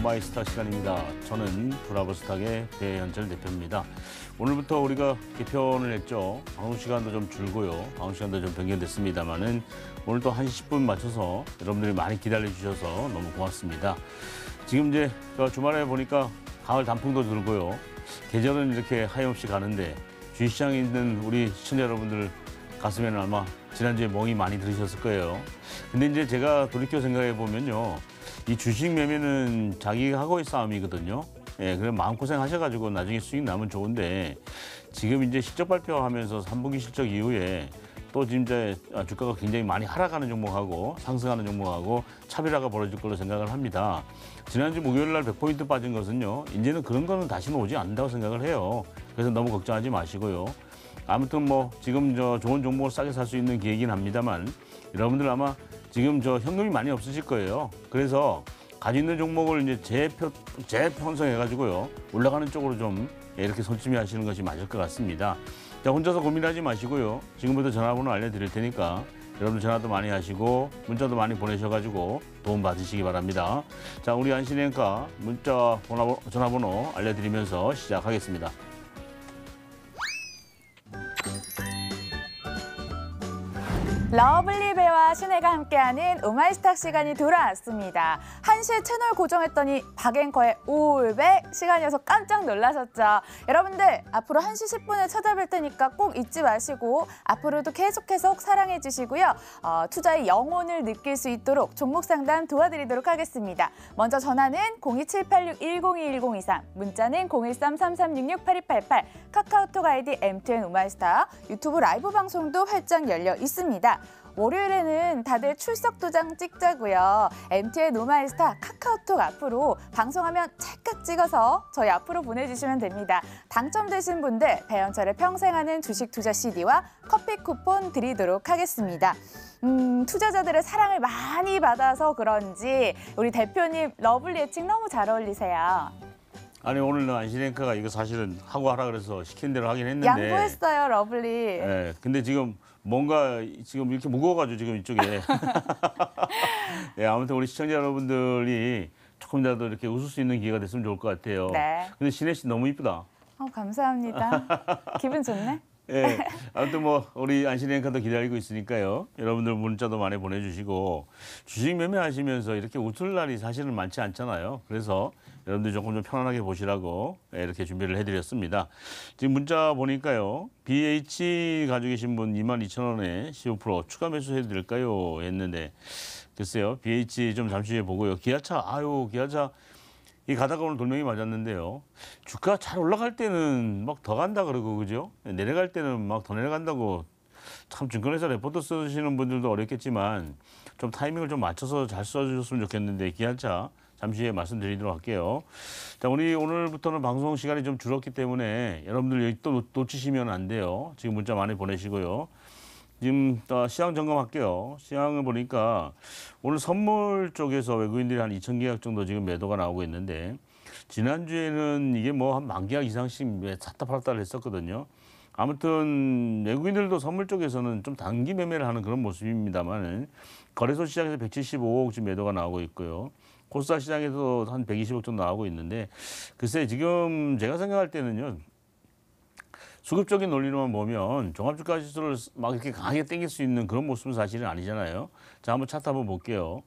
오!마이스탁 시간입니다. 저는 브라보스탁의 배현철 대표입니다. 오늘부터 우리가 개편을 했죠. 방송 시간도 좀 줄고요. 방송 시간도 좀 변경됐습니다만은 오늘 또 1시 10분 맞춰서 여러분들이 많이 기다려주셔서 너무 고맙습니다. 지금 이제 주말에 보니까 가을 단풍도 들고요. 계절은 이렇게 하염없이 가는데 주식시장에 있는 우리 시청자 여러분들 가슴에는 아마 지난주에 멍이 많이 들으셨을 거예요. 근데 이제 제가 돌이켜 생각해 보면요. 이 주식 매매는 자기하고의 싸움이거든요. 예, 그럼 마음고생 하셔가지고 나중에 수익 나면 좋은데 지금 이제 실적 발표하면서 3분기 실적 이후에 또 지금 이제 주가가 굉장히 많이 하락하는 종목하고 상승하는 종목하고 차별화가 벌어질 걸로 생각을 합니다. 지난주 목요일 날 100포인트 빠진 것은요. 이제는 그런 거는 다시는 오지 않는다고 생각을 해요. 그래서 너무 걱정하지 마시고요. 아무튼 뭐 지금 저 좋은 종목을 싸게 살 수 있는 기회이긴 합니다만 여러분들 아마 지금 저 현금이 많이 없으실 거예요. 그래서 가지고 있는 종목을 이제 재편성해가지고요. 올라가는 쪽으로 좀 이렇게 손짓미 하시는 것이 맞을 것 같습니다. 자, 혼자서 고민하지 마시고요. 지금부터 전화번호 알려드릴 테니까 여러분들 전화도 많이 하시고 문자도 많이 보내셔가지고 도움 받으시기 바랍니다. 자, 우리 안신행과 문자 전화번호 알려드리면서 시작하겠습니다. 러블리 배와 신혜가 함께하는 오!마이스탁 시간이 돌아왔습니다. 1시에 채널 고정했더니 박앵커의 우울배 시간이어서 깜짝 놀라셨죠? 여러분들 앞으로 1시 10분에 찾아뵐 테니까 꼭 잊지 마시고 앞으로도 계속해서 사랑해 주시고요. 투자의 영혼을 느낄 수 있도록 종목 상담 도와드리도록 하겠습니다. 먼저 전화는 02786-10210223, 문자는 013-3366-8288, 카카오톡 아이디 MTN 오!마이스탁, 유튜브 라이브 방송도 활짝 열려 있습니다. 월요일에는 다들 출석 도장 찍자고요. MTN 오!마이스탁 카카오톡 앞으로 방송하면 찰칵 찍어서 저희 앞으로 보내주시면 됩니다. 당첨되신 분들 배현철의 평생하는 주식 투자 CD와 커피 쿠폰 드리도록 하겠습니다. 투자자들의 사랑을 많이 받아서 그런지 우리 대표님 러블리 애칭 너무 잘 어울리세요. 아니 오늘 안시랭카가 이거 사실은 하고 하라 그래서 시킨 대로 하긴 했는데 양보했어요 러블리. 예, 근데 지금 뭔가 지금 이렇게 무거워가지고 지금 이쪽에. 예, 아무튼 우리 시청자 여러분들이 조금이라도 이렇게 웃을 수 있는 기회가 됐으면 좋을 것 같아요. 네. 근데 신혜 씨 너무 이쁘다. 감사합니다. 기분 좋네. 예, 아무튼 뭐 우리 안시랭카도 기다리고 있으니까요. 여러분들 문자도 많이 보내주시고 주식 매매하시면서 이렇게 웃을 날이 사실은 많지 않잖아요. 그래서 여러분들 조금 좀 편안하게 보시라고 이렇게 준비를 해드렸습니다. 지금 문자 보니까요. BH 가지고 계신 분 22,000원에 15% 추가 매수 해드릴까요? 했는데 글쎄요. BH 좀 잠시 후에 보고요. 기아차, 기아차 이 가다가 오늘 돌멩이 맞았는데요. 주가 잘 올라갈 때는 막 더 간다 그러고 그죠? 내려갈 때는 막 더 내려간다고 참 증권회사 레포트 쓰시는 분들도 어렵겠지만 좀 타이밍을 좀 맞춰서 잘 써주셨으면 좋겠는데 기아차 잠시 후에 말씀드리도록 할게요. 자, 우리 오늘부터는 방송 시간이 좀 줄었기 때문에 여러분들 또 놓치시면 안 돼요. 지금 문자 많이 보내시고요. 지금 시황 점검할게요. 시황을 보니까 오늘 선물 쪽에서 외국인들이 한 2,000계약 정도 지금 매도가 나오고 있는데 지난주에는 이게 뭐 한 10,000계약 이상씩 샀다 팔았다를 했었거든요. 아무튼 외국인들도 선물 쪽에서는 좀 단기 매매를 하는 그런 모습입니다만 거래소 시장에서 175억 지금 매도가 나오고 있고요. 코스닥 시장에서 한 120억 정도 나오고 있는데 글쎄 지금 제가 생각할 때는요. 수급적인 논리로만 보면 종합주가지수를 막 이렇게 강하게 땡길 수 있는 그런 모습은 사실은 아니잖아요. 자, 한번 차트 한번 볼게요.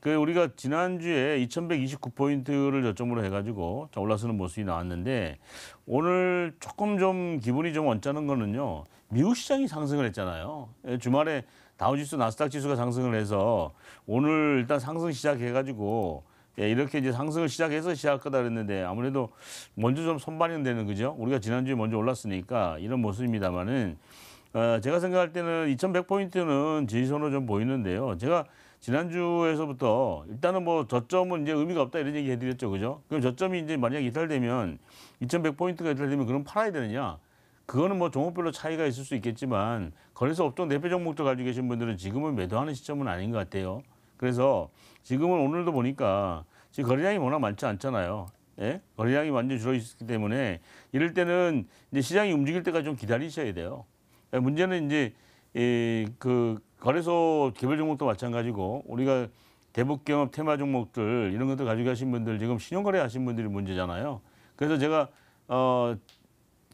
그 우리가 지난주에 2129포인트를 저점으로 해가지고 올라서는 모습이 나왔는데 오늘 조금 좀 기분이 좀 언짢은 거는요. 미국 시장이 상승을 했잖아요. 주말에 다우지수, 나스닥지수가 상승을 해서 오늘 일단 상승 시작해가지고 예, 이렇게 이제 상승을 시작해서 시작하다 그랬는데 아무래도 먼저 좀 선반영되는 거죠. 우리가 지난주에 먼저 올랐으니까 이런 모습입니다만은 제가 생각할 때는 2100포인트는 지지선으로 좀 보이는데요. 제가 지난주에서부터 일단은 뭐 저점은 이제 의미가 없다 이런 얘기 해드렸죠. 그죠? 그럼 저점이 이제 만약에 이탈되면 2100포인트가 이탈되면 그럼 팔아야 되느냐? 그거는 뭐 종목별로 차이가 있을 수 있겠지만 거래소 업종 대표 종목도 가지고 계신 분들은 지금은 매도하는 시점은 아닌 것 같아요. 그래서 지금은 오늘도 보니까 지금 거래량이 워낙 많지 않잖아요. 예? 거래량이 완전히 줄어있기 때문에 이럴 때는 이제 시장이 움직일 때까지 좀 기다리셔야 돼요. 예, 문제는 이제 그 거래소 개별 종목도 마찬가지고 우리가 대북경협 테마 종목들 이런 것들 가지고 계신 분들 지금 신용거래 하신 분들이 문제잖아요. 그래서 제가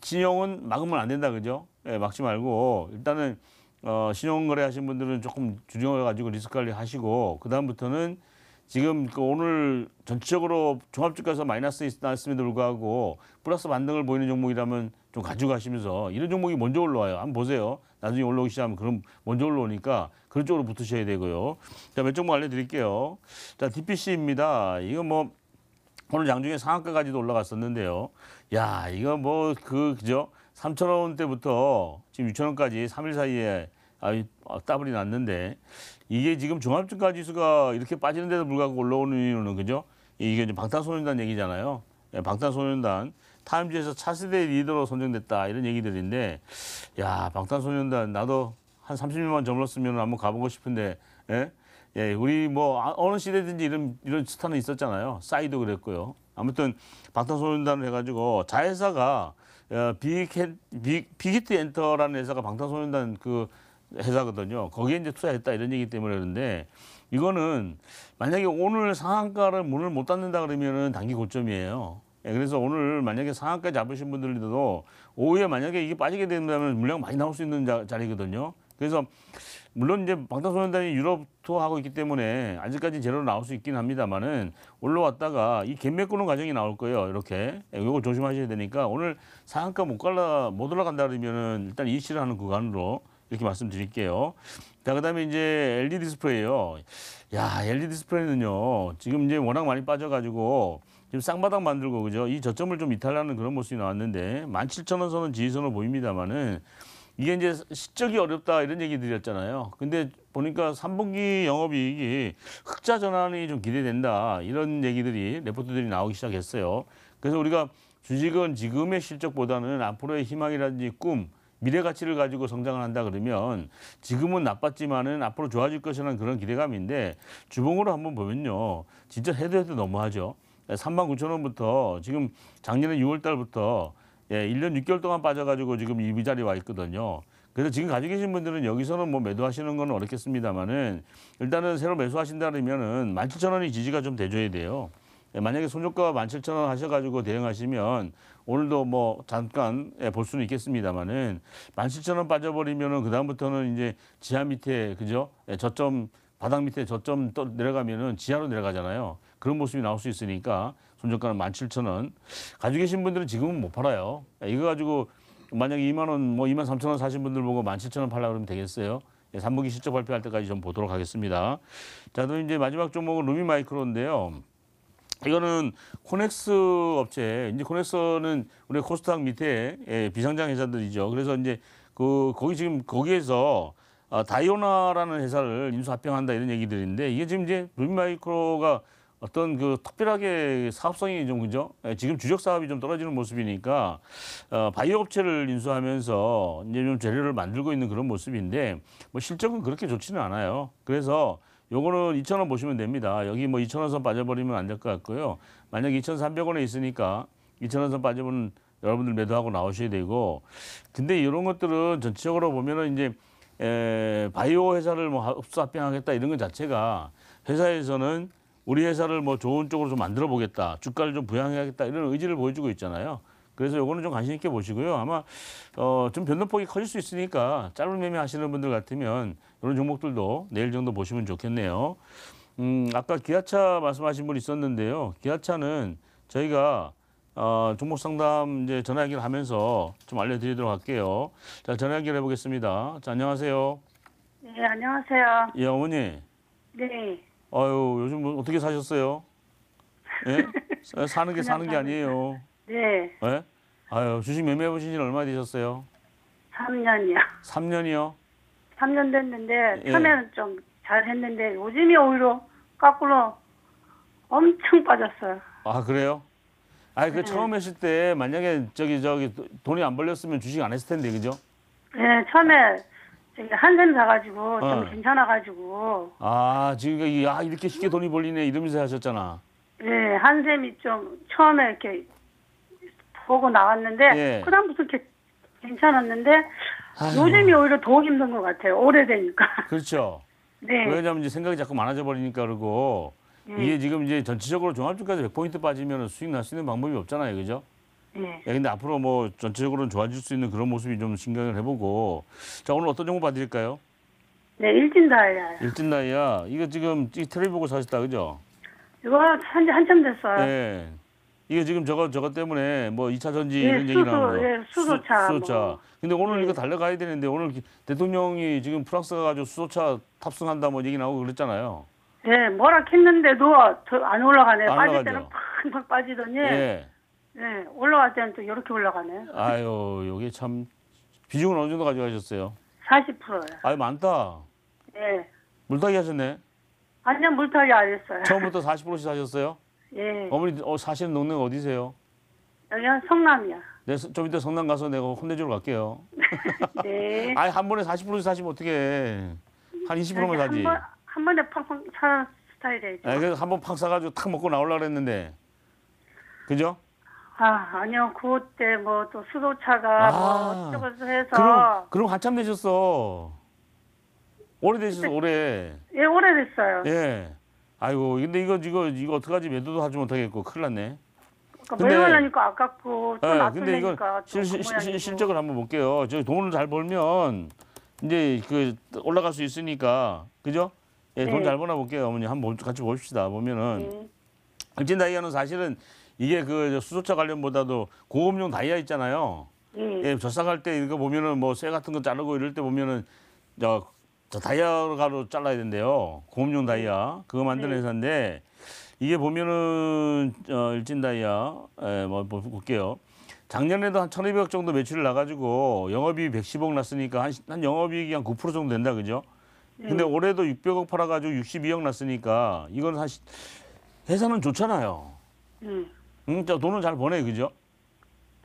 신용은 막으면 안 된다 그죠? 예, 막지 말고 일단은 신용거래 하신 분들은 조금 주중을 가지고 리스크 관리 하시고 그 다음부터는 지금 오늘 전체적으로 종합주가에서 마이너스 났음에도 불구하고 플러스 반등을 보이는 종목이라면 좀 가지고 가시면서 이런 종목이 먼저 올라와요. 한번 보세요. 나중에 올라오기 시작하면 그럼 먼저 올라오니까 그런 쪽으로 붙으셔야 되고요. 자, 몇 종목 알려드릴게요. 자, DPC입니다. 이거 뭐 오늘 장중에 상한가까지도 올라갔었는데요. 야, 이거 뭐 그죠? 3,000원대부터 지금 6,000원까지 3일 사이에 따블이 났는데 이게 지금 종합주가 지수가 이렇게 빠지는데도 불구하고 올라오는 이유는 그죠? 이게 이제 방탄소년단 얘기잖아요. 방탄소년단 타임지에서 차세대 리더로 선정됐다 이런 얘기들인데, 야 방탄소년단 나도 한 36만 점렀으면 한번 가보고 싶은데, 예? 예, 우리 뭐 어느 시대든지 이런 스타는 있었잖아요. 싸이도 그랬고요. 아무튼 방탄소년단을 해가지고 자회사가 빅히트 엔터라는 회사가 방탄소년단 그 회사거든요. 거기에 이제 투자했다 이런 얘기 때문에 그런데 이거는 만약에 오늘 상한가를 문을 못 닫는다 그러면은 단기 고점이에요. 예, 그래서 오늘 만약에 상한가 잡으신 분들도 오후에 만약에 이게 빠지게 된다면 물량 많이 나올 수 있는 자리거든요. 그래서 물론 이제 방탄소년단이 유럽 투어하고 있기 때문에 아직까지 제로로 나올 수 있긴 합니다만은 올라왔다가 이 갭 메꾸는 과정이 나올 거예요. 이렇게 이거 조심하셔야 되니까 오늘 상한가 못 올라간다 그러면은 일단 이시를 하는 구간으로. 이렇게 말씀드릴게요. 자, 그 다음에 이제 LED 디스플레이요. 야, LED 디스플레이는요, 지금 이제 워낙 많이 빠져가지고, 지금 쌍바닥 만들고, 그죠? 이 저점을 좀 이탈하는 그런 모습이 나왔는데, 17,000원 선은 지지선으로 보입니다만은, 이게 이제 실적이 어렵다 이런 얘기 드렸잖아요. 근데 보니까 3분기 영업이익이 흑자 전환이 좀 기대된다. 이런 얘기들이, 레포트들이 나오기 시작했어요. 그래서 우리가 주식은 지금의 실적보다는 앞으로의 희망이라든지 꿈, 미래 가치를 가지고 성장을 한다 그러면 지금은 나빴지만은 앞으로 좋아질 것이라는 그런 기대감인데 주봉으로 한번 보면요. 진짜 해도 너무하죠. 39,000원부터 지금 작년에 6월 달부터 1년 6개월 동안 빠져가지고 지금 이 자리에 와 있거든요. 그래서 지금 가지고 계신 분들은 여기서는 뭐 매도하시는 건 어렵겠습니다만은 일단은 새로 매수하신다 그러면은 17,000원이 지지가 좀 돼줘야 돼요. 만약에 손절가 17,000원 하셔가지고 대응하시면 오늘도 뭐 잠깐 볼 수는 있겠습니다만은 17,000원 빠져버리면은 그다음부터는 이제 지하 밑에 그죠? 저점 바닥 밑에 저점 또 내려가면은 지하로 내려가잖아요. 그런 모습이 나올 수 있으니까 손절가는 17,000원 가지고 계신 분들은 지금은 못 팔아요. 이거 가지고 만약에 2만 원 뭐 23,000원 사신 분들 보고 17,000원 팔라 그러면 되겠어요? 3분기 실적 발표할 때까지 좀 보도록 하겠습니다. 자, 그럼 이제 마지막 종목은 루미마이크로인데요. 이거는 코넥스 업체, 이제 코넥스는 우리 코스닥 밑에 비상장 회사들이죠. 그래서 이제 거기에서 다이오나라는 회사를 인수합병한다 이런 얘기들인데 이게 지금 이제 루미마이크로가 어떤 특별하게 사업성이 좀 그죠? 지금 주력 사업이 좀 떨어지는 모습이니까 바이오 업체를 인수하면서 이제 좀 재료를 만들고 있는 그런 모습인데 뭐 실적은 그렇게 좋지는 않아요. 그래서 요거는 2,000원 보시면 됩니다. 여기 뭐 2,000원 선 빠져버리면 안 될 것 같고요. 만약에 2,300원에 있으니까 2,000원 선 빠져버리면 여러분들 매도하고 나오셔야 되고. 근데 이런 것들은 전체적으로 보면은 이제 바이오 회사를 뭐 흡수합병하겠다 이런 것 자체가 회사에서는 우리 회사를 뭐 좋은 쪽으로 좀 만들어 보겠다. 주가를 좀 부양해야겠다 이런 의지를 보여주고 있잖아요. 그래서 요거는 좀 관심 있게 보시고요. 아마 좀 변동폭이 커질 수 있으니까 짧은 매매 하시는 분들 같으면 이런 종목들도 내일 정도 보시면 좋겠네요. 아까 기아차 말씀하신 분 있었는데요. 기아차는 저희가 종목 상담 이제 전화 연결하면서 좀 알려드리도록 할게요. 자, 전화 연결해 보겠습니다. 자, 안녕하세요. 네, 안녕하세요. 예, 어머니. 네. 아유, 요즘 뭐 어떻게 사셨어요? 예? 사는 게 아니에요. 네. 네? 아유, 주식 매매해 보신 지 얼마 되셨어요? 3년이요. 3년이요? 3년 됐는데, 예. 처음에는 좀 잘했는데, 요즘이 오히려 거꾸로 엄청 빠졌어요. 아, 그래요? 아니, 네. 처음 했을 때, 만약에 저기, 돈이 안 벌렸으면 주식 안 했을 텐데, 그죠? 네, 처음에 저기 한샘 사가지고, 좀 괜찮아가지고. 아, 지금, 이렇게 쉽게 돈이 벌리네, 이러면서 하셨잖아. 네, 한샘이 좀, 처음에 이렇게, 보고 나왔는데 예. 그다음부터 이렇게 괜찮았는데 아유. 요즘이 오히려 더 힘든 것 같아요. 오래되니까. 그렇죠. 네. 왜냐하면 이제 생각이 자꾸 많아져 버리니까 그러고 이게 지금 이제 전체적으로 종합주가에서 100포인트 빠지면 수익 날 수 있는 방법이 없잖아요, 그죠? 네. 예, 근데 앞으로 뭐 전체적으로는 좋아질 수 있는 그런 모습이 좀 신경을 해보고. 자, 오늘 어떤 정보 받을까요? 네, 일진다이아. 일진다이아. 이거 지금 이 테레비 보고 사셨다, 그죠? 이거 산지 한참 됐어요. 네. 이게 지금 저거 때문에 뭐 2차 전지 예, 이런 얘기 나오는 거. 예, 수소차. 수소차. 뭐. 근데 오늘 예. 이거 달려가야 되는데 오늘 대통령이 지금 프랑스 가가지고 수소차 탑승한다 뭐 얘기 나오고 그랬잖아요. 예, 뭐라 했는데도 안 올라가네요. 안 빠질 때는 팍팍 빠지더니. 예. 네, 올라갈 때는 또 이렇게 올라가네요. 아유, 여기 참 비중은 어느 정도 가져가셨어요? 40%요. 아유, 많다. 네. 물타기 하셨네? 아니요, 물타기 안 했어요. 처음부터 40%씩 하셨어요? 예. 어머니 사시는 동네가 어디세요? 여기 성남이요. 네, 좀 이따 성남 가서 내가 혼내주러 갈게요. 네. 아니, 한 번에 40%씩 사시면 어떡해. 한 20%만 사지. 한 번에 팡팡 사는 스타일이에요. 아니, 그래서 한 번 팡 사가지고 탁 먹고 나오려고 했는데. 그죠? 아, 아니요. 그때 뭐 또 수소차가 뭐 어쩌고저쩌고 해서. 그럼 한참 되셨어. 오래되셨어, 오래. 예, 오래됐어요. 예. 아이고, 근데 이거 어떡하지? 매도도 하지 못하겠고, 큰일 났네. 매도하려니까 아깝고, 또 놔두려니까. 근데 이거 실적을 한번 볼게요. 저 돈을 잘 벌면 이제 올라갈 수 있으니까. 그죠? 예, 네. 돈 잘 버나 볼게요. 어머니 한번 같이 봅시다. 보면은. 네. 일진다이아는 사실은 이게 수소차 관련보다도 고급용 다이아 있잖아요. 예, 저사갈 때 이거 보면은 뭐 쇠 같은 거 자르고 이럴 때 보면은 저 다이아로 잘라야 된대요. 고급용 다이아. 그거 만드는 회사인데 이게 보면은 일진 다이아 뭐 볼게요. 작년에도 한 1,200억 정도 매출을 나가지고 영업이익 110억 났으니까 한 영업이익이 한 9% 정도 된다 그죠? 근데 올해도 600억 팔아가지고 62억 났으니까 이건 사실 회사는 좋잖아요. 저 돈은 잘 버네, 그죠?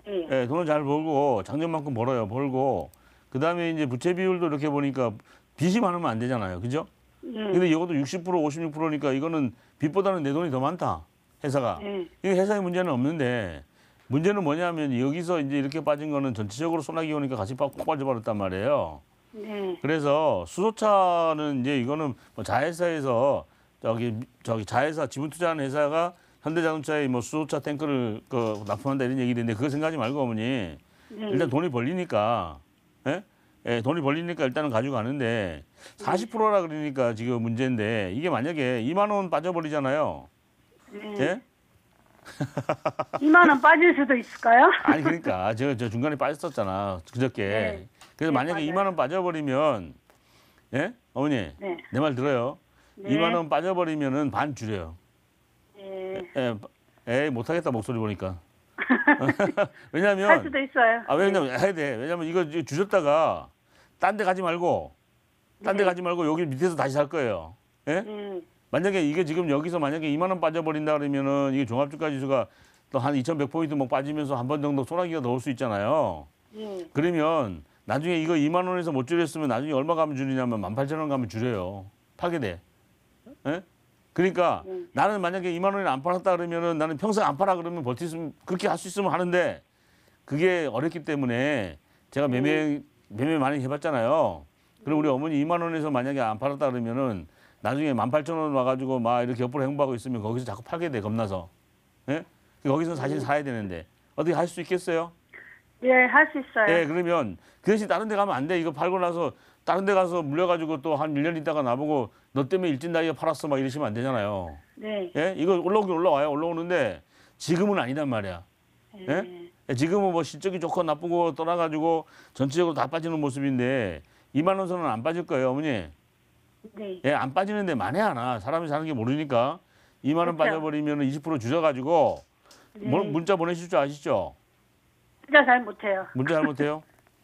예. 예, 돈은 잘 벌고, 작년만큼 벌어요, 벌고. 그 다음에 이제 부채 비율도 이렇게 보니까 빚이 많으면 안 되잖아요, 그죠? 예. 근데 이것도 60%, 56%니까 이거는 빚보다는 내 돈이 더 많다, 회사가. 예. 이게 회사의 문제는 없는데, 문제는 뭐냐면 여기서 이제 이렇게 빠진 거는 전체적으로 소나기 오니까 같이 꼭 빠져버렸단 말이에요. 예. 그래서 수소차는 이제 이거는 뭐 자회사에서 저기 자회사 지분 투자하는 회사가 현대자동차에 뭐 수소차 탱크를 납품한다 이런 얘기인데 그거 생각하지 말고 어머니 일단 돈이 벌리니까 예? 예, 돈이 벌리니까 일단은 가져가는데 40%라 그러니까 지금 문제인데 이게 만약에 2만 원 빠져버리잖아요. 예? 2만 원 빠질 수도 있을까요? 아니 그러니까 저 중간에 빠졌었잖아 그저께. 네. 그래서 네, 만약에 맞아요. 2만 원 빠져버리면 예? 어머니 네. 내 말 들어요. 네. 2만 원 빠져버리면은 반 줄여요. 예, 에이 못하겠다 목소리 보니까. 왜냐면 할 수도 있어요. 아 왜냐면 네. 해야 돼. 왜냐면 이거 주셨다가 딴 데 가지 말고, 딴 데 네. 가지 말고 여기 밑에서 다시 살 거예요. 예? 만약에 이게 지금 여기서 만약에 2만 원 빠져버린다 그러면은 이게 종합주가 지수가 또 한 2,100포인트 뭐 빠지면서 한 번 정도 소나기가 더 올 수 있잖아요. 그러면 나중에 이거 2만 원에서 못 줄였으면 나중에 얼마 가면 줄이냐면 18,000원 가면 줄여요. 파게 돼. 예? 그러니까 나는 만약에 2만 원을 안 팔았다 그러면은 나는 평생 안 팔아 그러면 버티면 그렇게 할 수 있으면 하는데 그게 어렵기 때문에 제가 매매 많이 해봤잖아요. 그럼 우리 어머니 2만 원에서 만약에 안 팔았다 그러면은 나중에 18,000원 와가지고 막 이렇게 옆으로 행보하고 있으면 거기서 자꾸 팔게 돼 겁나서. 예? 거기서 사실 사야 되는데 어떻게 할 수 있겠어요? 예, 할 수 있어요. 예, 그러면 그 대신 다른 데 가면 안 돼. 이거 팔고 나서. 다른 데 가서 물려가지고 또 한 1년 있다가 나보고 너 때문에 일진다이아 팔았어 막 이러시면 안 되잖아요. 네. 예? 이거 올라오긴 올라와요. 올라오는데 지금은 아니단 말이야. 네. 예? 지금은 뭐 실적이 좋고 나쁘고 떠나가지고 전체적으로 다 빠지는 모습인데 2만 원 선은 안 빠질 거예요, 어머니. 네. 예, 안 빠지는데 만에 하나. 사람이 사는 게 모르니까 2만 원 빠져버리면 20% 줄여가지고 네. 문자 보내실 줄 아시죠? 문자 잘 못해요. 문자 잘 못해요?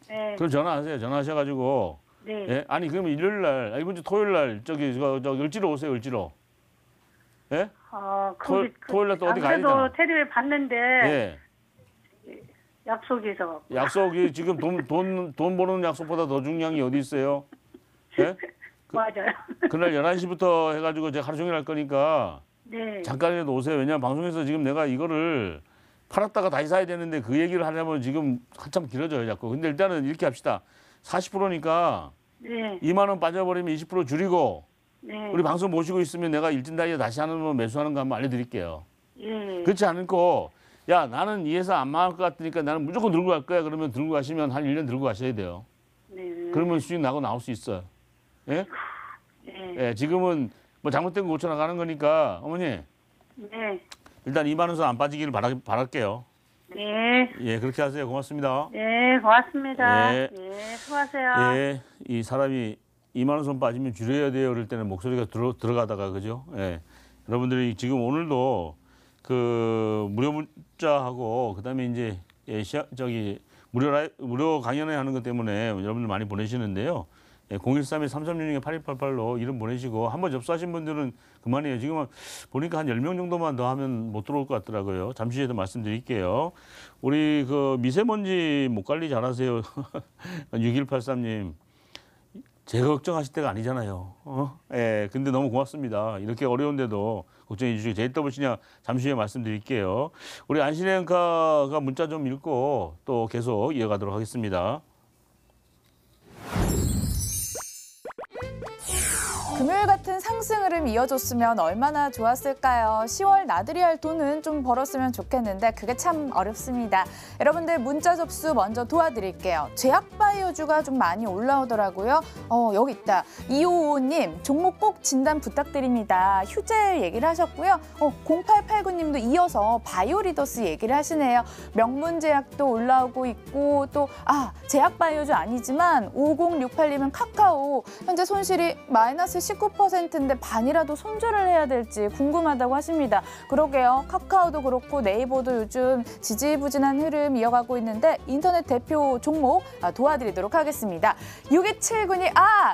네. 그럼 전화하세요. 전화하셔가지고. 네. 예? 아니 그러면 일요일 날, 이번 주 토요일 날 저 을지로 오세요, 을지로. 예? 아, 근데 토요일 날 또 어디 가야 되잖아. 아무래도 테레비를 봤는데 예. 약속에서. 약속이 지금 돈 버는 약속보다 더 중요한 게 어디 있어요? 예? 맞아요. 그날 11시부터 해가지고 제가 하루 종일 할 거니까 네. 잠깐이라도 오세요. 왜냐면 방송에서 지금 내가 이거를 팔았다가 다시 사야 되는데 그 얘기를 하려면 지금 한참 길어져요, 자꾸. 근데 일단은 이렇게 합시다. 40%니까. 네. 2만 원 빠져버리면 20% 줄이고 네. 우리 방송 모시고 있으면 내가 일진다이아 다시 하는 거 매수하는 거 한번 알려드릴게요. 네. 그렇지 않고 야 나는 이 회사 안 망할 것 같으니까 나는 무조건 들고 갈 거야. 그러면 들고 가시면 한 1년 들고 가셔야 돼요. 네. 그러면 수익 나고 나올 수 있어요. 예? 네. 예, 지금은 뭐 잘못된 거 고쳐나가는 거니까 어머니. 네. 일단 2만 원선 안 빠지기를 바랄게요. 네. 예, 그렇게 하세요. 고맙습니다. 네, 고맙습니다. 예, 예 수고하세요. 예, 이 사람이 2만 원선 빠지면 줄여야 돼요. 그럴 때는 목소리가 들어가다가 그죠? 예, 여러분들이 지금 오늘도 그 무료 문자하고 그다음에 이제 예, 저기 무료 강연회 하는 것 때문에 여러분들 많이 보내시는데요. 예, 013-3366-8288로 이름 보내시고 한번 접수하신 분들은 그만이에요. 지금 보니까 한 10명 정도만 더 하면 못 들어올 것 같더라고요. 잠시 후에도 말씀드릴게요. 우리 그 미세먼지 못 관리 잘하세요. 6183님. 제가 걱정하실 때가 아니잖아요. 어? 예, 근데 너무 고맙습니다. 이렇게 어려운데도 걱정해 주시고 JW신약 잠시 후에 말씀드릴게요. 우리 안신혜 앵커가 문자 좀 읽고 또 계속 이어가도록 하겠습니다. 금요일 같은 상승 흐름 이어줬으면 얼마나 좋았을까요? 10월 나들이 할 돈은 좀 벌었으면 좋겠는데 그게 참 어렵습니다. 여러분들 문자 접수 먼저 도와드릴게요. 제약바이오주가 좀 많이 올라오더라고요. 여기 있다. 2555님 종목 꼭 진단 부탁드립니다. 휴젤 얘기를 하셨고요. 0889님도 이어서 바이오리더스 얘기를 하시네요. 명문제약도 올라오고 있고 또 제약바이오주 아니지만 5068님은 카카오 현재 손실이 마이너스 19%인데 반이라도 손절을 해야 될지 궁금하다고 하십니다. 그러게요. 카카오도 그렇고 네이버도 요즘 지지부진한 흐름 이어가고 있는데 인터넷 대표 종목 도와드리도록 하겠습니다. 6279님,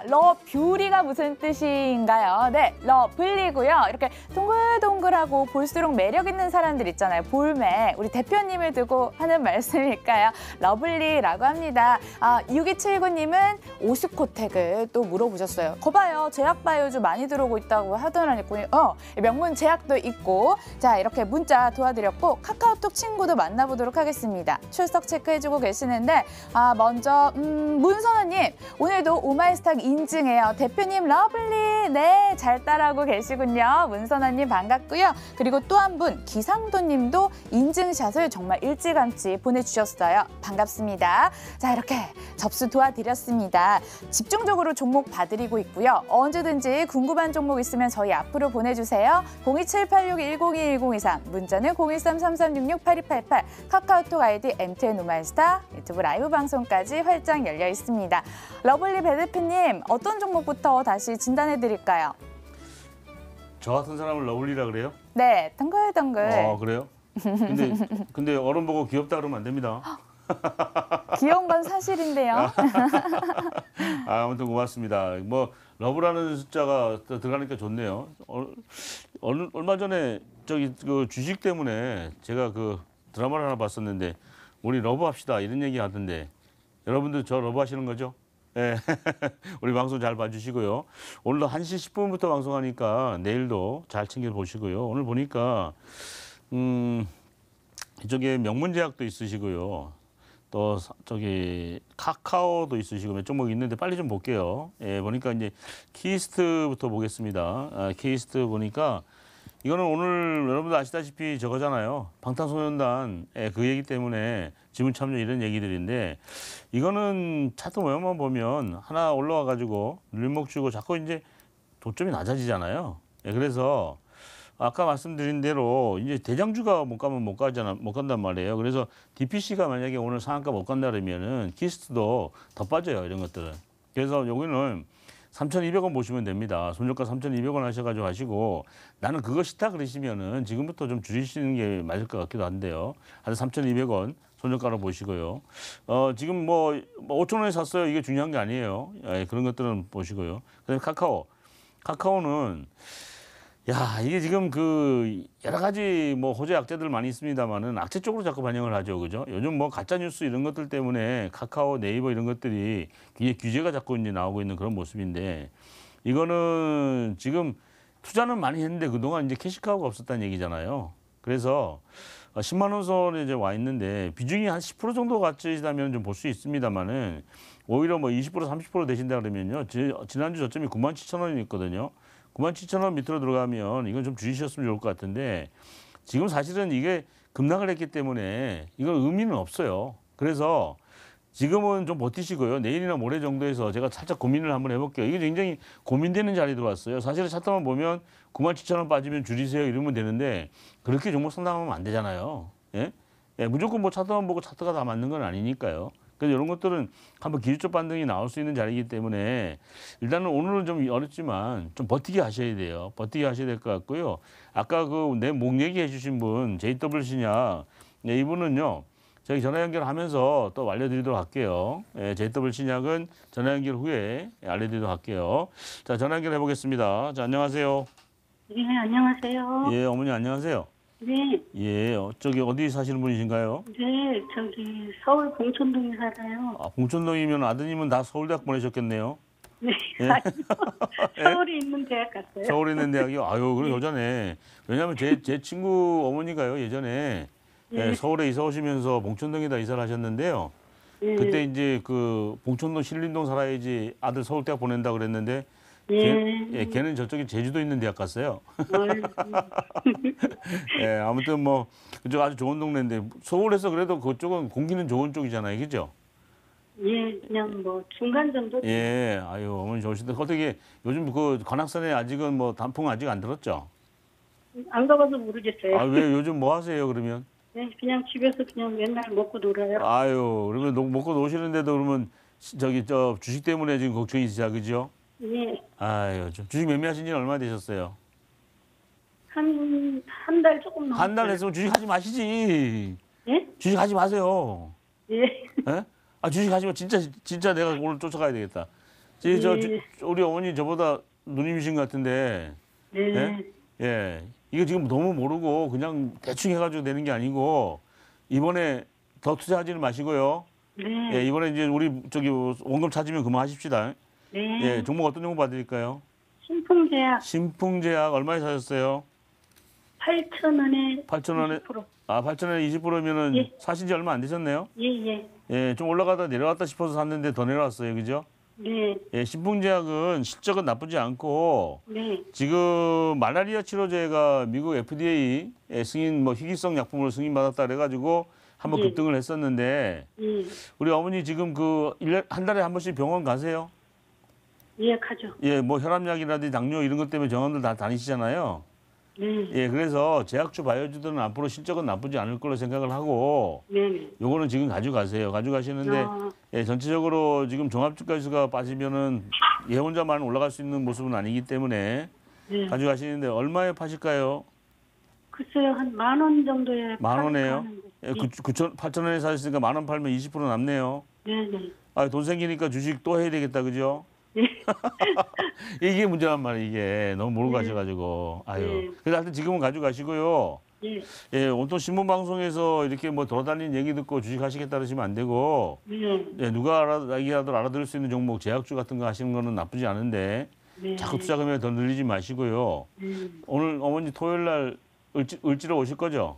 러뷰리가 무슨 뜻인가요? 네, 러블리고요. 이렇게 동글동글하고 볼수록 매력 있는 사람들 있잖아요. 볼매. 우리 대표님을 두고 하는 말씀일까요? 러블리라고 합니다. 6279님은 오스코텍을 또 물어보셨어요. 거봐요. 제약 바이오주 많이 들어오고 있다고 하더라고요. 명문 제약도 있고. 자, 이렇게 문자 도와드렸고 카카오톡 친구도 만나보도록 하겠습니다. 출석 체크해주고 계시는데 먼저 문선아님 오늘도 오!마이스탁 인증해요. 대표님 러블리 네, 잘 따라오고 계시군요. 문선아님 반갑고요. 그리고 또 한 분 기상도님도 인증샷을 정말 일찌감치 보내주셨어요. 반갑습니다. 자, 이렇게 접수 도와드렸습니다. 집중적으로 종목 봐드리고 있고요. 언제든지 궁금한 종목 있으면 저희 앞으로 보내주세요. 02786-1021-1023, 문자는 013-3366-8288, 카카오톡 아이디 MTN 오!마이스탁, 유튜브 라이브 방송까지 활짝 열려 있습니다. 러블리 배 대표님, 어떤 종목부터 다시 진단해드릴까요? 저 같은 사람을 러블리라 그래요? 네, 덩글덩글. 그래요? 근데 어른 보고 귀엽다 그러면 안 됩니다. 귀여운 건 사실인데요. 아무튼 고맙습니다. 뭐 러브라는 숫자가 들어가니까 좋네요. 얼마 전에 저기 그 주식 때문에 제가 그 드라마를 하나 봤었는데 우리 러브합시다 이런 얘기 하던데 여러분들 저 러브하시는 거죠? 예. 우리 방송 잘 봐주시고요. 오늘도 1시 10분부터 방송하니까 내일도 잘 챙겨보시고요. 오늘 보니까 이쪽에 명문제약도 있으시고요. 또 저기 카카오도 있으시고 몇 종목 있는데 빨리 좀 볼게요. 예, 보니까 이제 키이스트부터 보겠습니다. 키이스트 보니까 이거는 오늘 여러분들 아시다시피 저거잖아요. 방탄소년단 그 얘기 때문에 지분 참여 이런 얘기들인데 이거는 차트 모양만 보면 하나 올라와 가지고 눌림목 주고 자꾸 이제 도점이 낮아지잖아요. 예, 그래서 아까 말씀드린 대로 이제 대장주가 못 가면 못 간단 말이에요. 그래서 DPC가 만약에 오늘 상한가 못 간다 그러면은 키스트도 더 빠져요. 이런 것들은. 그래서 여기는 3,200원 보시면 됩니다. 손절가 3,200원 하셔가지고 하시고 나는 그거 싫다 그러시면은 지금부터 좀 줄이시는 게 맞을 것 같기도 한데요. 한 3,200원 손절가로 보시고요. 지금 뭐 5,000원에 샀어요. 이게 중요한 게 아니에요. 예, 그런 것들은 보시고요. 그다음에 카카오는 야, 이게 지금 그 여러 가지 뭐 호재 약재들 많이 있습니다만은 악재 쪽으로 자꾸 반영을 하죠. 그죠? 요즘 뭐 가짜 뉴스 이런 것들 때문에 카카오, 네이버 이런 것들이 굉장히 규제가 자꾸 이제 나오고 있는 그런 모습인데 이거는 지금 투자는 많이 했는데 그동안 이제 캐시카우가 없었다는 얘기잖아요. 그래서 10만 원 선에 이제 와 있는데 비중이 한 10% 정도 가치시다면 좀 볼 수 있습니다만은 오히려 뭐 20%, 30% 되신다 그러면요. 지난주 저점이 97,000원이었거든요. 97,000원 밑으로 들어가면 이건 좀 주의하셨으면 좋을 것 같은데 지금 사실은 이게 급락을 했기 때문에 이건 의미는 없어요. 그래서 지금은 좀 버티시고요. 내일이나 모레 정도에서 제가 살짝 고민을 한번 해볼게요. 이게 굉장히 고민되는 자리 들어왔어요. 사실은 차트만 보면 97,000원 빠지면 줄이세요 이러면 되는데 그렇게 종목 상담하면 안 되잖아요. 예? 예, 무조건 뭐 차트만 보고 차트가 다 맞는 건 아니니까요. 그래서 이런 것들은 한번 기술적 반등이 나올 수 있는 자리이기 때문에 일단은 오늘은 좀 어렵지만 좀 버티게 하셔야 돼요. 버티게 하셔야 될 것 같고요. 아까 그 내 목 얘기해 주신 분 JW신약 네, 이분은요. 저희 전화 연결하면서 또 알려드리도록 할게요. 예, JW신약은 전화 연결 후에 알려드리도록 할게요. 자, 전화 연결해 보겠습니다. 자, 안녕하세요. 네, 안녕하세요. 예, 어머니 안녕하세요. 네. 예, 저기 어디 사시는 분이신가요? 네, 저기 서울 봉천동에 살아요. 아, 봉천동이면 아드님은 다 서울대학 보내셨겠네요. 네, 예? 서울에 있는 대학 갔어요. 서울에 있는 대학이요? 아유, 그럼 네. 여자네. 왜냐하면 제 친구 어머니가요, 예전에 네. 예, 서울에 이사 오시면서 봉천동에다 이사를 하셨는데요. 네. 그때 이제 그 봉천동 신림동 살아야지 아들 서울대학 보낸다 그랬는데 예, 걔는 저쪽에 제주도 있는 대학 갔어요. 예, 아무튼 뭐 그쪽 아주 좋은 동네인데 서울에서 그래도 그쪽은 공기는 좋은 쪽이잖아요, 그죠? 예, 그냥 뭐 중간 정도. 예, 아유 어머니 좋으신데 어떻게 요즘 그 관악산에 아직은 뭐 단풍 아직 안 들었죠? 안 가봐서 모르겠어요. 아, 왜 요즘 뭐 하세요 그러면? 네, 그냥 집에서 그냥 맨날 먹고 놀아요. 아유, 그러면 먹고 노시는데도 그러면 저기 저 주식 때문에 지금 걱정이 있으시죠, 그죠? 예. 아유, 주식 매매하신 지는 얼마나 되셨어요? 한 달 조금 넘었어요. 한 달 했으면 주식 하지 마시지. 예? 주식 하지 마세요. 예. 예? 아, 주식 하지 마. 진짜 내가 오늘 쫓아가야 되겠다. 예. 우리 어머니 저보다 누님이신 것 같은데. 네. 예? 예. 이거 지금 너무 모르고 그냥 대충 해가지고 되는 게 아니고 이번에 더 투자하지는 마시고요. 네. 예, 이번에 이제 우리 저기 원금 찾으면 그만하십시다. 네. 예, 종목 어떤 종목 받을까요? 신풍제약. 신풍제약 얼마에 사셨어요? 8,000원에 8,000원에 20%. 아, 8,000원에 20%면은 예. 사신 지 얼마 안 되셨네요? 예예. 예, 좀 올라가다 내려왔다 싶어서 샀는데 더 내려왔어요, 그죠? 네. 예, 신풍제약은 실적은 나쁘지 않고 네. 지금 마라리아 치료제가 미국 FDA 승인 뭐 희귀성 약품으로 승인받았다 그래가지고 한번 예. 급등을 했었는데 예. 우리 어머니 지금 그 한 달에 한 번씩 병원 가세요? 예, 가죠. 예, 뭐 혈압약이라든지 당뇨 이런 것 때문에 병원들 다 다니시잖아요. 네. 예, 그래서 제약주 바이오주들은 앞으로 실적은 나쁘지 않을 걸로 생각을 하고 네. 요거는 지금 가져가세요. 가져가시는데 예, 전체적으로 지금 종합주가지수가 빠지면은 얘 혼자만 올라갈 수 있는 모습은 아니기 때문에 네. 가져가시는데 얼마에 파실까요? 글쎄요, 한 10,000원 정도에. 10,000원에요? 예, 8,000원에 사셨으니까 10,000원 팔면 20% 남네요. 네, 네. 아, 돈 생기니까 주식 또 해야 되겠다, 그죠? 이게 문제란 말이에요. 이게 너무 모르고 네. 가셔가지고 아유. 네. 그래서 하여튼 지금은 가져가시고요. 네. 예, 온통 신문 방송에서 이렇게 뭐 돌아다니는 얘기 듣고 주식하시겠다 그러시면 안 되고 네. 예, 누가 알아들을 수 있는 종목 제약주 같은 거 하시는 거는 나쁘지 않은데 네. 자꾸 투자 금액 더 늘리지 마시고요. 오늘 어머니 토요일 날 을지로 오실 거죠?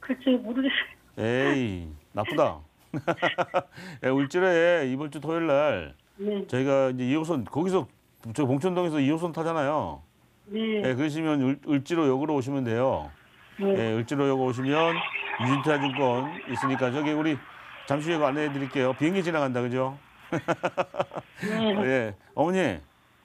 글쎄요, 모르겠어요. 에이, 나쁘다. 예, 을지로에 이번 주 토요일 날. 네. 저희가 이제 2호선 거기서 저 봉천동에서 2호선 타잖아요. 네. 예, 그러시면 을지로역으로 오시면 돼요. 네. 예, 을지로역 오시면 유진투자증권 있으니까 저기 우리 잠시 후에 안내해 드릴게요. 비행기 지나간다, 그죠? 네. 예, 어머니.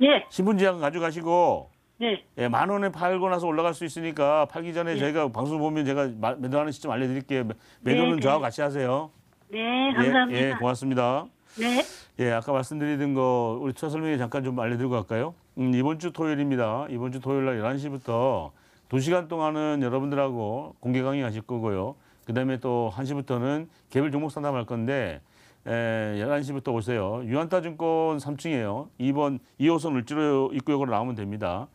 예. 신분제약 가져가시고. 네. 예, 10,000원에 팔고 나서 올라갈 수 있으니까 팔기 전에 네. 저희가 방송 보면 제가 매도하는 시점 알려드릴게요. 매도는 네. 저하고 같이 하세요. 네, 감사합니다. 예, 예, 고맙습니다. 네. 예, 아까 말씀드리던 거 우리 투자 설명회 잠깐 좀 알려드리고 갈까요? 이번 주 토요일입니다. 이번 주 토요일 날 11시부터 2시간 동안은 여러분들하고 공개 강의 하실 거고요. 그다음에 또 1시부터는 개별 종목 상담할 건데 11시부터 오세요. 유한타증권 3층이에요. 2번 2호선 을지로 입구역으로 나오면 됩니다.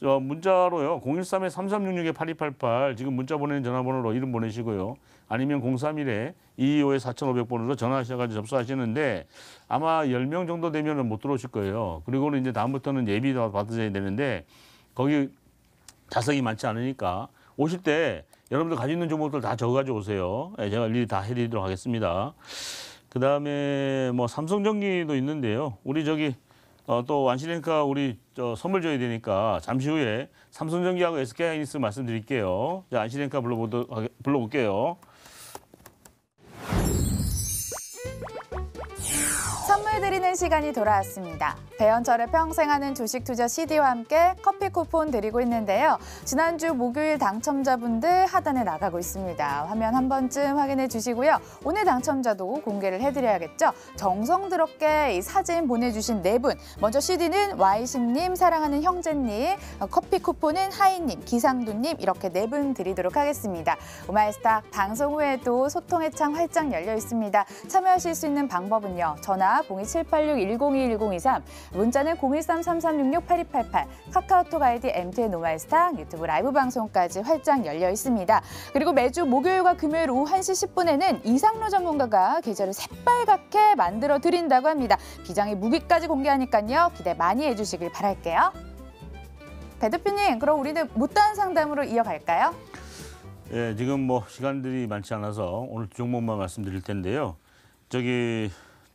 문자로요. 013-3366-8288 지금 문자 보내는 전화번호로 이름 보내시고요. 아니면 031-225-4500번으로 전화하셔가지고 접수하시는데 아마 10명 정도 되면 못 들어오실 거예요. 그리고는 이제 다음부터는 예비 받으셔야 되는데 거기 좌석이 많지 않으니까 오실 때 여러분들 가지고 있는 종목들 다 적어가지고 오세요. 제가 일일이 다 해드리도록 하겠습니다. 그 다음에 뭐 삼성전기도 있는데요. 우리 저기 또 완시랭카 우리 선물 줘야 되니까 잠시 후에 삼성전기하고 SK하이닉스 말씀드릴게요. 자, 안시랭카 불러볼게요. 선물 드리는 시간이 돌아왔습니다. 배현철의 평생 하는 주식 투자 CD와 함께 커피 쿠폰 드리고 있는데요. 지난주 목요일 당첨자분들 하단에 나가고 있습니다. 화면 한 번쯤 확인해 주시고요. 오늘 당첨자도 공개를 해드려야겠죠. 정성스럽게 이 사진 보내주신 네 분. 먼저 CD는 Y신님, 사랑하는 형제님, 커피 쿠폰은 하이님, 기상두님 이렇게 네 분 드리도록 하겠습니다. 오마이스탁 방송 후에도 소통의 창 활짝 열려 있습니다. 참여하실 수 있는 방법은요. 전화 02786-1021023, 문자는 013-3366-8288, 카카오톡 아이디 MTN 오!마이스탁, 유튜브 라이브 방송까지 활짝 열려 있습니다. 그리고 매주 목요일과 금요일 오후 1시 10분에는 이상로 전문가가 계좌를 새빨갛게 만들어 드린다고 합니다. 비장의 무기까지 공개하니까요. 기대 많이 해주시길 바랄게요. 배 대표님, 그럼 우리는 못다한 상담으로 이어갈까요? 예, 지금 뭐 시간들이 많지 않아서 오늘 종목만 말씀드릴 텐데요.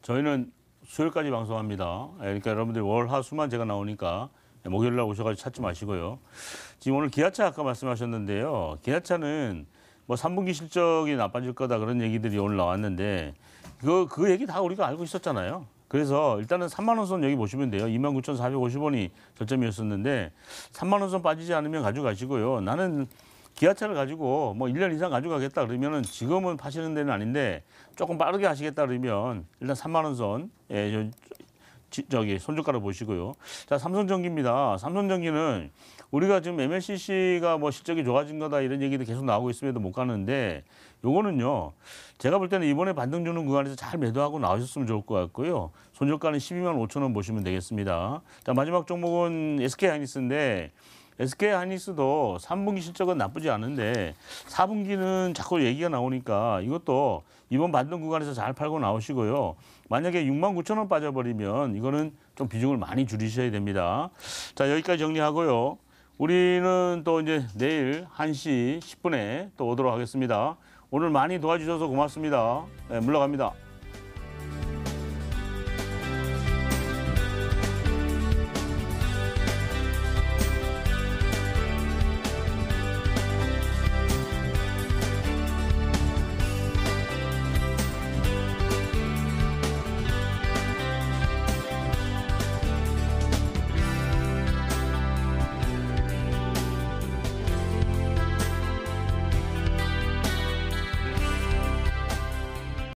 저희는 수요일까지 방송합니다. 그러니까 여러분들 월, 하, 수만 제가 나오니까 목요일 날 오셔가지고 찾지 마시고요. 지금 오늘 기아차 아까 말씀하셨는데요. 기아차는 뭐 3분기 실적이 나빠질 거다 그런 얘기들이 오늘 나왔는데 그 얘기 다 우리가 알고 있었잖아요. 그래서 일단은 3만 원선 여기 보시면 돼요. 29,450원이 저점이었었는데 3만 원선 빠지지 않으면 가져가시고요. 나는 기아차를 가지고 뭐 1년 이상 가져가겠다 그러면은 지금은 파시는 데는 아닌데 조금 빠르게 하시겠다 그러면 일단 3만 원 선, 예, 저기 손주가로 보시고요. 자, 삼성전기입니다. 삼성전기는 우리가 지금 MLCC가 뭐 실적이 좋아진 거다 이런 얘기도 계속 나오고 있음에도 못 가는데 요거는요. 제가 볼 때는 이번에 반등 주는 구간에서 잘 매도하고 나오셨으면 좋을 것 같고요. 손절가는 125,000원 보시면 되겠습니다. 자, 마지막 종목은 SK하이닉스인데 SK하이닉스도 3분기 실적은 나쁘지 않은데 4분기는 자꾸 얘기가 나오니까 이것도 이번 반등 구간에서 잘 팔고 나오시고요. 만약에 69,000원 빠져버리면 이거는 좀 비중을 많이 줄이셔야 됩니다. 자, 여기까지 정리하고요. 우리는 또 이제 내일 1시 10분에 또 오도록 하겠습니다. 오늘 많이 도와주셔서 고맙습니다. 네, 물러갑니다.